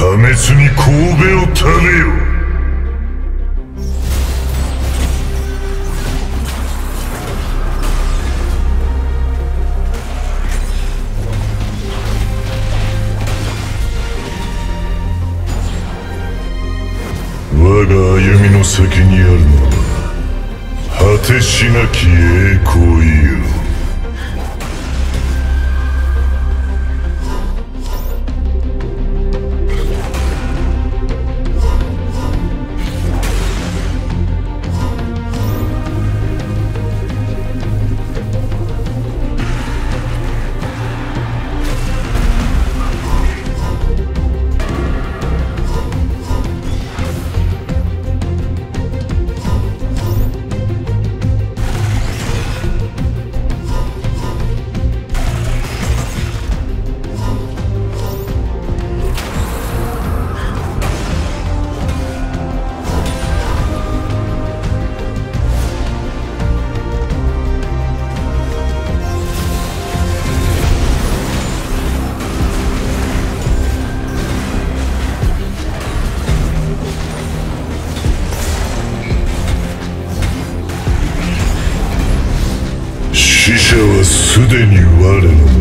破滅に頭を垂れよ。我が歩みの先にあるのは果てしなき栄光よ。死者はすでに我のもの。